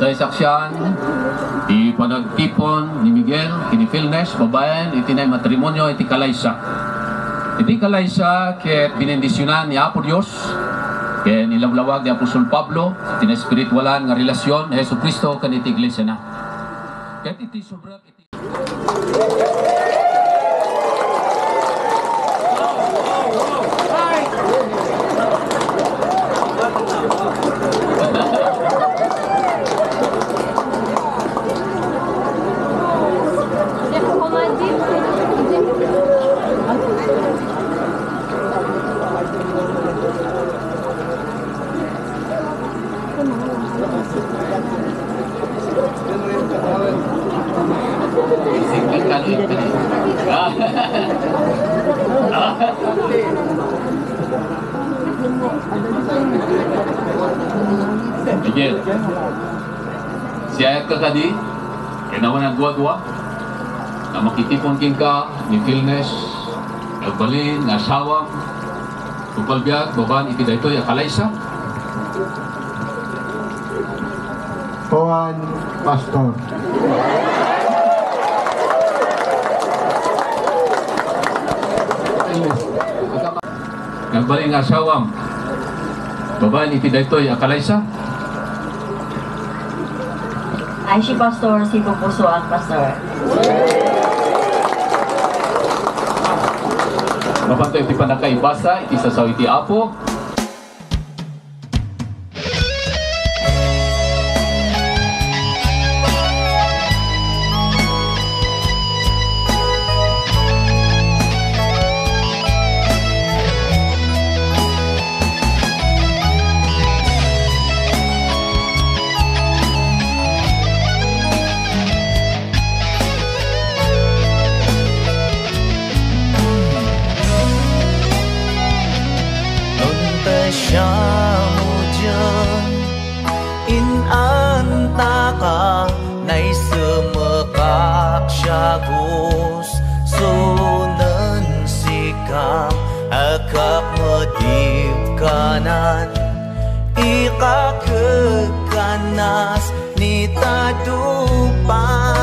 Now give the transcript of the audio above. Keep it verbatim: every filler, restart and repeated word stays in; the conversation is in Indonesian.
transaksyon di panagtipon ni Miguel kini Philness babayan iti nay matrimonyo iti kalaysa iti kalaysa ket binendisyonan ni Apo Dios ket nilablawag ni Apostol Pablo iti na espiritualan nga relasyon ni Hesus Kristo kanit iglesia na ket iti sobra iti Miguel, si ayat ka tadi, kaya naman nagduwa-duwa na makitipon king ka ni Philness, nagbalin, nasawang, tupalbiag, babaan, iti daytoy akalaysa. Tuan Pastor. Nagbalin nga sawam babae iti daytoy akalaysa. Ay si Pastor si Pupuso ang Pastor. Mapantoy iti panakaibasa iti sasaw iti Apo. Sunan sikap akap medip kanan ika kekanas nita dupan.